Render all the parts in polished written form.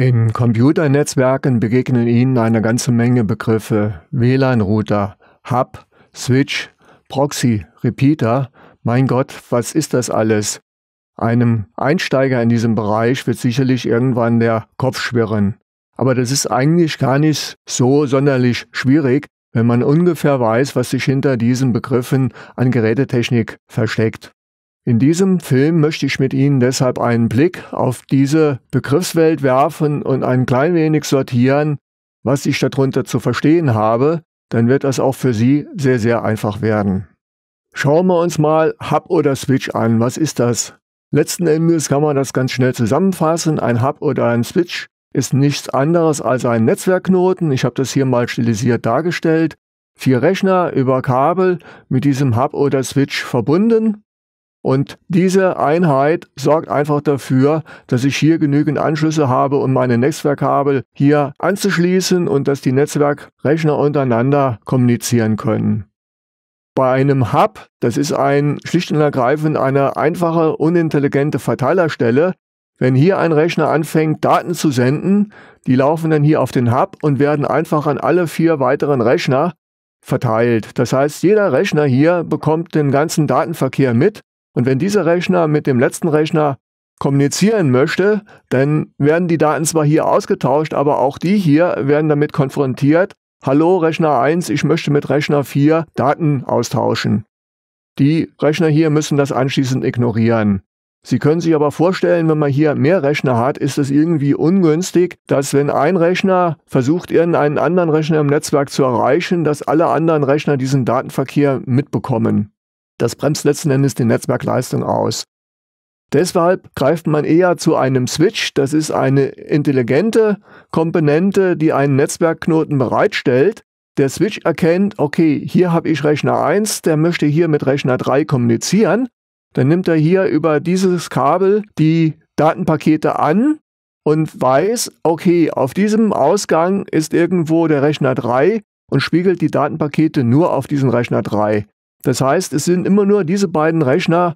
In Computernetzwerken begegnen Ihnen eine ganze Menge Begriffe: WLAN-Router, Hub, Switch, Proxy, Repeater. Mein Gott, was ist das alles? Einem Einsteiger in diesem Bereich wird sicherlich irgendwann der Kopf schwirren. Aber das ist eigentlich gar nicht so sonderlich schwierig, wenn man ungefähr weiß, was sich hinter diesen Begriffen an Gerätetechnik versteckt. In diesem Film möchte ich mit Ihnen deshalb einen Blick auf diese Begriffswelt werfen und ein klein wenig sortieren, was ich darunter zu verstehen habe, dann wird das auch für Sie sehr, sehr einfach werden. Schauen wir uns mal Hub oder Switch an. Was ist das? Letzten Endes kann man das ganz schnell zusammenfassen. Ein Hub oder ein Switch ist nichts anderes als ein Netzwerkknoten. Ich habe das hier mal stilisiert dargestellt. 4 Rechner über Kabel mit diesem Hub oder Switch verbunden. Und diese Einheit sorgt einfach dafür, dass ich hier genügend Anschlüsse habe, um meine Netzwerkkabel hier anzuschließen und dass die Netzwerkrechner untereinander kommunizieren können. Bei einem Hub, das ist schlicht und ergreifend eine einfache, unintelligente Verteilerstelle. Wenn hier ein Rechner anfängt, Daten zu senden, die laufen dann hier auf den Hub und werden einfach an alle 4 weiteren Rechner verteilt. Das heißt, jeder Rechner hier bekommt den ganzen Datenverkehr mit. Und wenn dieser Rechner mit dem letzten Rechner kommunizieren möchte, dann werden die Daten zwar hier ausgetauscht, aber auch die hier werden damit konfrontiert. Hallo Rechner 1, ich möchte mit Rechner 4 Daten austauschen. Die Rechner hier müssen das anschließend ignorieren. Sie können sich aber vorstellen, wenn man hier mehr Rechner hat, ist es irgendwie ungünstig, dass wenn ein Rechner versucht, irgendeinen anderen Rechner im Netzwerk zu erreichen, dass alle anderen Rechner diesen Datenverkehr mitbekommen. Das bremst letzten Endes die Netzwerkleistung aus. Deshalb greift man eher zu einem Switch. Das ist eine intelligente Komponente, die einen Netzwerkknoten bereitstellt. Der Switch erkennt, okay, hier habe ich Rechner 1, der möchte hier mit Rechner 3 kommunizieren. Dann nimmt er hier über dieses Kabel die Datenpakete an und weiß, okay, auf diesem Ausgang ist irgendwo der Rechner 3 und spiegelt die Datenpakete nur auf diesen Rechner 3. Das heißt, es sind immer nur diese beiden Rechner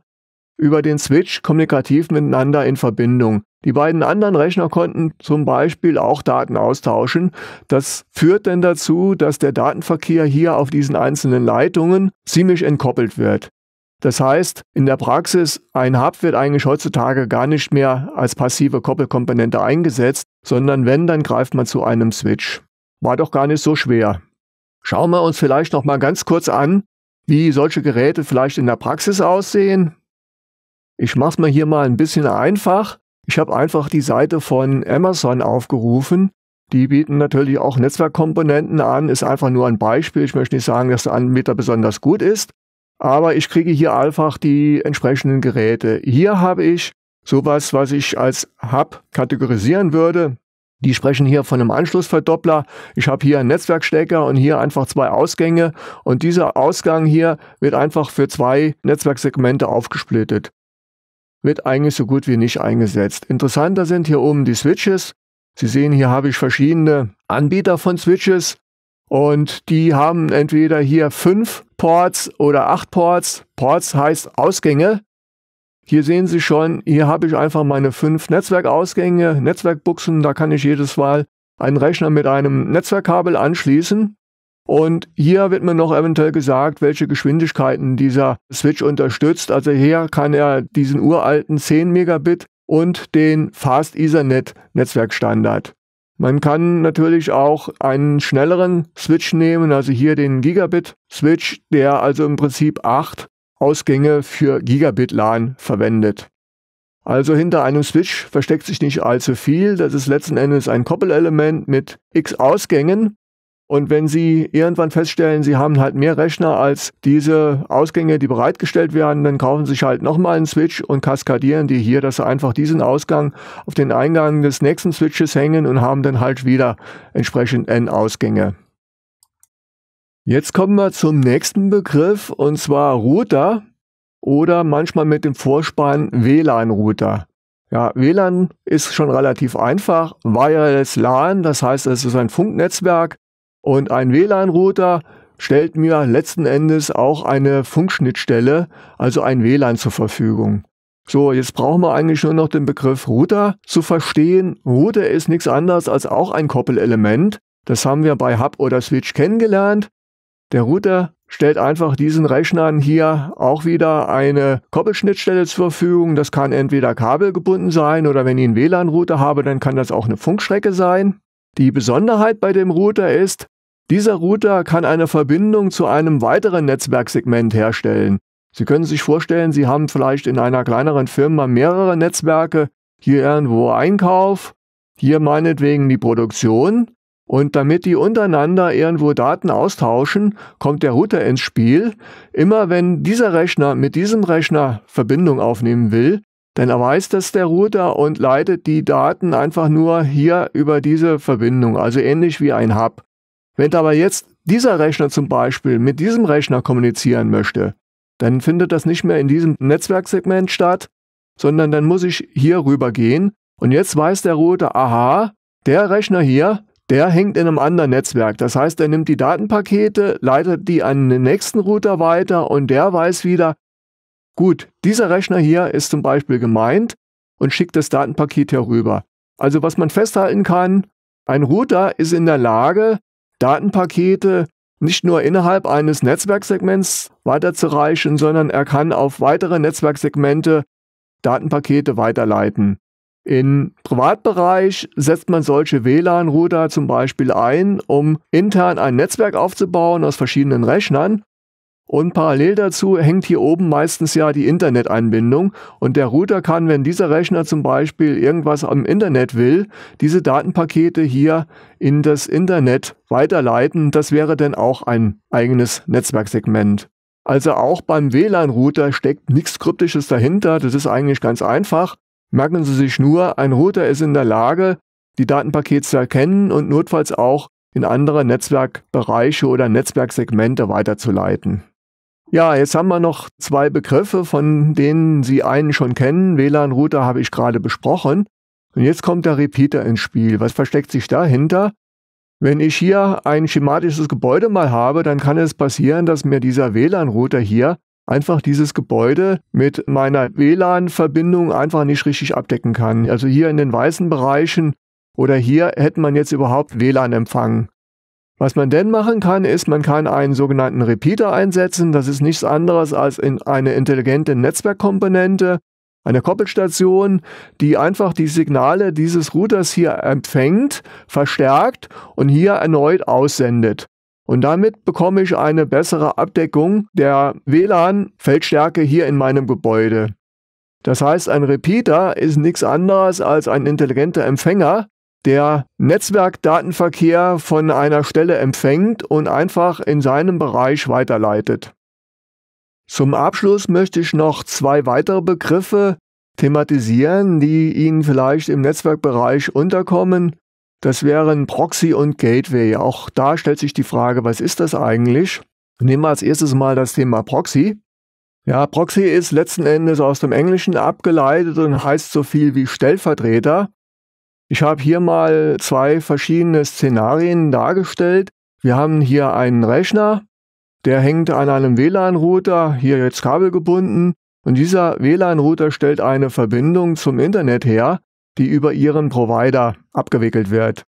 über den Switch kommunikativ miteinander in Verbindung. Die beiden anderen Rechner konnten zum Beispiel auch Daten austauschen. Das führt dann dazu, dass der Datenverkehr hier auf diesen einzelnen Leitungen ziemlich entkoppelt wird. Das heißt, in der Praxis, ein Hub wird eigentlich heutzutage gar nicht mehr als passive Koppelkomponente eingesetzt, sondern wenn, dann greift man zu einem Switch. War doch gar nicht so schwer. Schauen wir uns vielleicht noch mal ganz kurz an, wie solche Geräte vielleicht in der Praxis aussehen. Ich mache es mir hier mal ein bisschen einfach. Ich habe einfach die Seite von Amazon aufgerufen. Die bieten natürlich auch Netzwerkkomponenten an, ist einfach nur ein Beispiel. Ich möchte nicht sagen, dass der Anbieter besonders gut ist, aber ich kriege hier einfach die entsprechenden Geräte. Hier habe ich sowas, was ich als Hub kategorisieren würde. Die sprechen hier von einem Anschlussverdoppler. Ich habe hier einen Netzwerkstecker und hier einfach 2 Ausgänge. Und dieser Ausgang hier wird einfach für 2 Netzwerksegmente aufgesplittet. Wird eigentlich so gut wie nicht eingesetzt. Interessanter sind hier oben die Switches. Sie sehen, hier habe ich verschiedene Anbieter von Switches. Und die haben entweder hier 5 Ports oder 8 Ports. Ports heißt Ausgänge. Hier sehen Sie schon, hier habe ich einfach meine 5 Netzwerkausgänge, Netzwerkbuchsen, da kann ich jedes Mal einen Rechner mit einem Netzwerkkabel anschließen. Und hier wird mir noch eventuell gesagt, welche Geschwindigkeiten dieser Switch unterstützt. Also hier kann er diesen uralten 10 Megabit und den Fast Ethernet Netzwerkstandard. Man kann natürlich auch einen schnelleren Switch nehmen, also hier den Gigabit-Switch, der also im Prinzip 8 Ausgänge für Gigabit-LAN verwendet. Also hinter einem Switch versteckt sich nicht allzu viel. Das ist letzten Endes ein Koppelelement mit x Ausgängen. Und wenn Sie irgendwann feststellen, Sie haben halt mehr Rechner als diese Ausgänge, die bereitgestellt werden, dann kaufen Sie sich halt nochmal einen Switch und kaskadieren die hier, dass Sie einfach diesen Ausgang auf den Eingang des nächsten Switches hängen und haben dann halt wieder entsprechend n Ausgänge. Jetzt kommen wir zum nächsten Begriff, und zwar Router oder manchmal mit dem Vorspann WLAN-Router. Ja, WLAN ist schon relativ einfach. Wireless LAN, das heißt, es ist ein Funknetzwerk, und ein WLAN-Router stellt mir letzten Endes auch eine Funkschnittstelle, also ein WLAN zur Verfügung. So, jetzt brauchen wir eigentlich nur noch den Begriff Router zu verstehen. Router ist nichts anderes als auch ein Koppelelement. Das haben wir bei Hub oder Switch kennengelernt. Der Router stellt einfach diesen Rechnern hier auch wieder eine Koppelschnittstelle zur Verfügung. Das kann entweder kabelgebunden sein oder wenn ich einen WLAN-Router habe, dann kann das auch eine Funkstrecke sein. Die Besonderheit bei dem Router ist, dieser Router kann eine Verbindung zu einem weiteren Netzwerksegment herstellen. Sie können sich vorstellen, Sie haben vielleicht in einer kleineren Firma mehrere Netzwerke, hier irgendwo Einkauf, hier meinetwegen die Produktion. Und damit die untereinander irgendwo Daten austauschen, kommt der Router ins Spiel. Immer wenn dieser Rechner mit diesem Rechner Verbindung aufnehmen will, dann erweist das der Router und leitet die Daten einfach nur hier über diese Verbindung, also ähnlich wie ein Hub. Wenn aber jetzt dieser Rechner zum Beispiel mit diesem Rechner kommunizieren möchte, dann findet das nicht mehr in diesem Netzwerksegment statt, sondern dann muss ich hier rüber gehen. Und jetzt weiß der Router, aha, der Rechner hier, der hängt in einem anderen Netzwerk. Das heißt, er nimmt die Datenpakete, leitet die an den nächsten Router weiter und der weiß wieder, gut, dieser Rechner hier ist zum Beispiel gemeint und schickt das Datenpaket hier rüber. Also was man festhalten kann, ein Router ist in der Lage, Datenpakete nicht nur innerhalb eines Netzwerksegments weiterzureichen, sondern er kann auf weitere Netzwerksegmente Datenpakete weiterleiten. Im Privatbereich setzt man solche WLAN-Router zum Beispiel ein, um intern ein Netzwerk aufzubauen aus verschiedenen Rechnern. Und parallel dazu hängt hier oben meistens ja die Internetanbindung. Und der Router kann, wenn dieser Rechner zum Beispiel irgendwas am Internet will, diese Datenpakete hier in das Internet weiterleiten. Das wäre dann auch ein eigenes Netzwerksegment. Also auch beim WLAN-Router steckt nichts Kryptisches dahinter. Das ist eigentlich ganz einfach. Merken Sie sich nur, ein Router ist in der Lage, die Datenpakete zu erkennen und notfalls auch in andere Netzwerkbereiche oder Netzwerksegmente weiterzuleiten. Ja, jetzt haben wir noch zwei Begriffe, von denen Sie einen schon kennen. WLAN-Router habe ich gerade besprochen. Und jetzt kommt der Repeater ins Spiel. Was versteckt sich dahinter? Wenn ich hier ein schematisches Gebäude mal habe, dann kann es passieren, dass mir dieser WLAN-Router hier einfach dieses Gebäude mit meiner WLAN-Verbindung einfach nicht richtig abdecken kann. Also hier in den weißen Bereichen oder hier hätte man jetzt überhaupt WLAN-Empfang. Was man denn machen kann, ist, man kann einen sogenannten Repeater einsetzen. Das ist nichts anderes als eine intelligente Netzwerkkomponente, eine Koppelstation, die einfach die Signale dieses Routers hier empfängt, verstärkt und hier erneut aussendet. Und damit bekomme ich eine bessere Abdeckung der WLAN-Feldstärke hier in meinem Gebäude. Das heißt, ein Repeater ist nichts anderes als ein intelligenter Empfänger, der Netzwerkdatenverkehr von einer Stelle empfängt und einfach in seinem Bereich weiterleitet. Zum Abschluss möchte ich noch zwei weitere Begriffe thematisieren, die Ihnen vielleicht im Netzwerkbereich unterkommen. Das wären Proxy und Gateway. Auch da stellt sich die Frage, was ist das eigentlich? Nehmen wir als erstes mal das Thema Proxy. Ja, Proxy ist letzten Endes aus dem Englischen abgeleitet und heißt so viel wie Stellvertreter. Ich habe hier mal zwei verschiedene Szenarien dargestellt. Wir haben hier einen Rechner, der hängt an einem WLAN-Router, hier jetzt kabelgebunden. Und dieser WLAN-Router stellt eine Verbindung zum Internet her, die über Ihren Provider abgewickelt wird.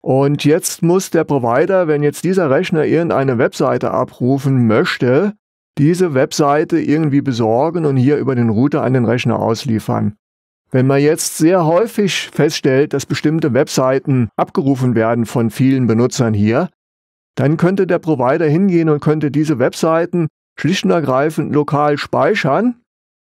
Und jetzt muss der Provider, wenn jetzt dieser Rechner irgendeine Webseite abrufen möchte, diese Webseite irgendwie besorgen und hier über den Router an den Rechner ausliefern. Wenn man jetzt sehr häufig feststellt, dass bestimmte Webseiten abgerufen werden von vielen Benutzern hier, dann könnte der Provider hingehen und könnte diese Webseiten schlicht und ergreifend lokal speichern.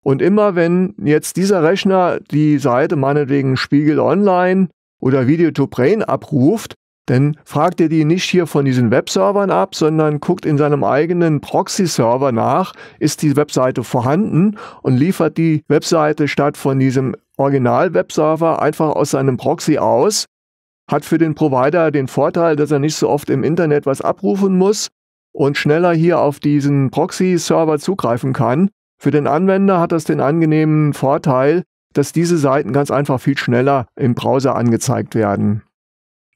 Und immer wenn jetzt dieser Rechner die Seite meinetwegen Spiegel Online oder Video2Brain abruft, dann fragt er die nicht hier von diesen Webservern ab, sondern guckt in seinem eigenen Proxy-Server nach, ist die Webseite vorhanden und liefert die Webseite statt von diesem Original-Webserver einfach aus seinem Proxy aus. Hat für den Provider den Vorteil, dass er nicht so oft im Internet was abrufen muss und schneller hier auf diesen Proxy-Server zugreifen kann. Für den Anwender hat das den angenehmen Vorteil, dass diese Seiten ganz einfach viel schneller im Browser angezeigt werden.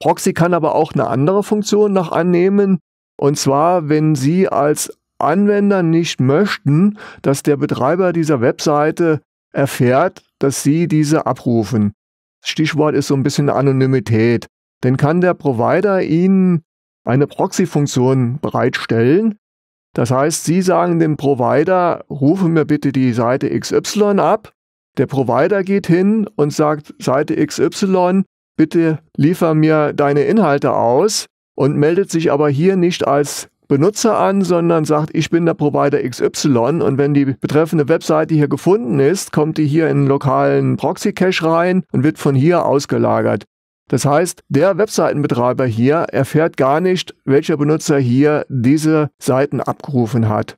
Proxy kann aber auch eine andere Funktion noch annehmen, und zwar, wenn Sie als Anwender nicht möchten, dass der Betreiber dieser Webseite erfährt, dass Sie diese abrufen. Stichwort ist so ein bisschen Anonymität. Dann kann der Provider Ihnen eine Proxy-Funktion bereitstellen. Das heißt, Sie sagen dem Provider, rufe mir bitte die Seite XY ab. Der Provider geht hin und sagt, Seite XY, bitte liefer mir deine Inhalte aus, und meldet sich aber hier nicht als Benutzer an, sondern sagt, ich bin der Provider XY, und wenn die betreffende Webseite hier gefunden ist, kommt die hier in einen lokalen Proxy-Cache rein und wird von hier ausgelagert. Das heißt, der Webseitenbetreiber hier erfährt gar nicht, welcher Benutzer hier diese Seiten abgerufen hat.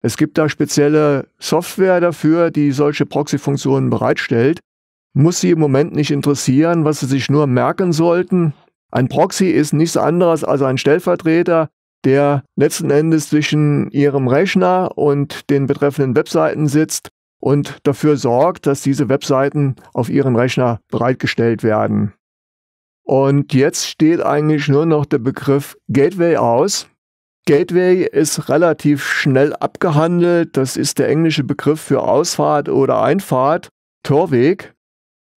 Es gibt da spezielle Software dafür, die solche Proxy-Funktionen bereitstellt. Muss Sie im Moment nicht interessieren, was Sie sich nur merken sollten. Ein Proxy ist nichts anderes als ein Stellvertreter, der letzten Endes zwischen Ihrem Rechner und den betreffenden Webseiten sitzt und dafür sorgt, dass diese Webseiten auf Ihren Rechner bereitgestellt werden. Und jetzt steht eigentlich nur noch der Begriff Gateway aus. Gateway ist relativ schnell abgehandelt. Das ist der englische Begriff für Ausfahrt oder Einfahrt, Torweg.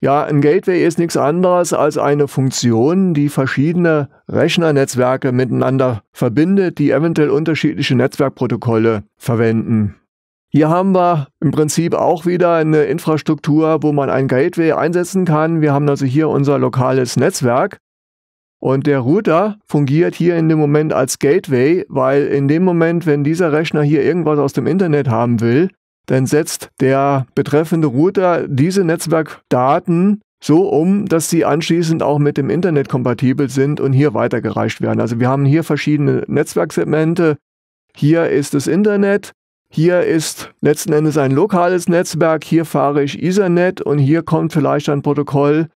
Ja, ein Gateway ist nichts anderes als eine Funktion, die verschiedene Rechnernetzwerke miteinander verbindet, die eventuell unterschiedliche Netzwerkprotokolle verwenden. Hier haben wir im Prinzip auch wieder eine Infrastruktur, wo man ein Gateway einsetzen kann. Wir haben also hier unser lokales Netzwerk. Und der Router fungiert hier in dem Moment als Gateway, weil in dem Moment, wenn dieser Rechner hier irgendwas aus dem Internet haben will, dann setzt der betreffende Router diese Netzwerkdaten so um, dass sie anschließend auch mit dem Internet kompatibel sind und hier weitergereicht werden. Also wir haben hier verschiedene Netzwerksegmente. Hier ist das Internet, hier ist letzten Endes ein lokales Netzwerk, hier fahre ich Ethernet und hier kommt vielleicht ein Protokoll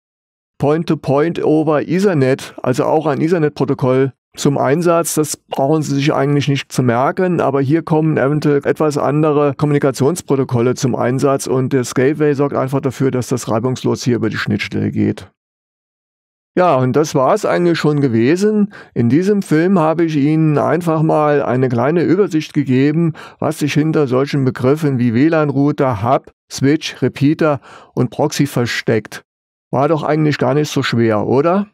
Point-to-Point-over-Ethernet, also auch ein Ethernet-Protokoll zum Einsatz. Das brauchen Sie sich eigentlich nicht zu merken, aber hier kommen eventuell etwas andere Kommunikationsprotokolle zum Einsatz und das Gateway sorgt einfach dafür, dass das reibungslos hier über die Schnittstelle geht. Ja, und das war es eigentlich schon gewesen. In diesem Film habe ich Ihnen einfach mal eine kleine Übersicht gegeben, was sich hinter solchen Begriffen wie WLAN-Router, Hub, Switch, Repeater und Proxy versteckt. War doch eigentlich gar nicht so schwer, oder?